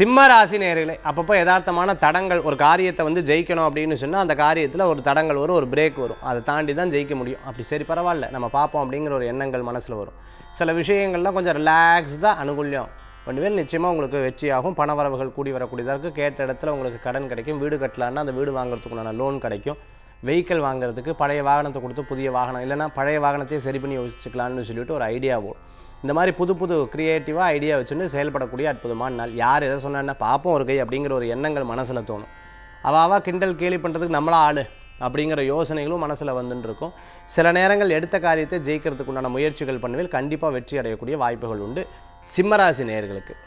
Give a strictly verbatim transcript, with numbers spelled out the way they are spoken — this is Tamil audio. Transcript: சிம்ம ராசி நேயர்களே, அப்பப்போ யதார்த்தமான தடங்கள், ஒரு காரியத்தை வந்து ஜெயிக்கணும் அப்படின்னு சொன்னால் அந்த காரியத்தில் ஒரு தடங்கள் வரும், ஒரு பிரேக் வரும், அதை தாண்டி தான் ஜெயிக்க முடியும். அப்படி சரி பரவாயில்ல நம்ம பார்ப்போம் அப்படிங்கிற ஒரு எண்ணங்கள் மனசில் வரும். சில விஷயங்கள்லாம் கொஞ்சம் ரிலாக்ஸ்டாக அனுகூல்யம் பண்ணுவேன். நிச்சயமாக உங்களுக்கு வெற்றியாகும். பண வரவுகள் கூடி வரக்கூடியதாக இருக்குது. கேட்ட இடத்துல உங்களுக்கு கடன் கிடைக்கும். வீடு கட்டலான்னா அந்த வீடு வாங்குறதுக்குண்டான லோன் கிடைக்கும். வெஹிக்கிள் வாங்குறதுக்கு பழைய வாகனத்தை கொடுத்து புதிய வாகனம், இல்லைனா பழைய வாகனத்தையே சரி பண்ணி யோசிச்சுக்கலான்னு சொல்லிட்டு ஒரு ஐடியாவோம். இந்த மாதிரி புது புது க்ரியேட்டிவாக ஐடியா வச்சுட்டு செயல்படக்கூடிய அற்புதமான நாள். யார் எதை சொன்னான்னா பார்ப்போம் ஒரு கை அப்படிங்கிற ஒரு எண்ணங்கள் மனசில் தோணும். அவாவா கிண்டல் கேலி பண்ணுறதுக்கு நம்மளா ஆள் அப்படிங்கிற யோசனைகளும் மனசில் வந்துட்டுருக்கும். சில நேரங்கள் எடுத்த காரியத்தை ஜெயிக்கிறதுக்குண்டான முயற்சிகள் பண்ணுவேன். கண்டிப்பாக வெற்றி அடையக்கூடிய வாய்ப்புகள் உண்டு சிம்மராசி நேயர்களுக்கு.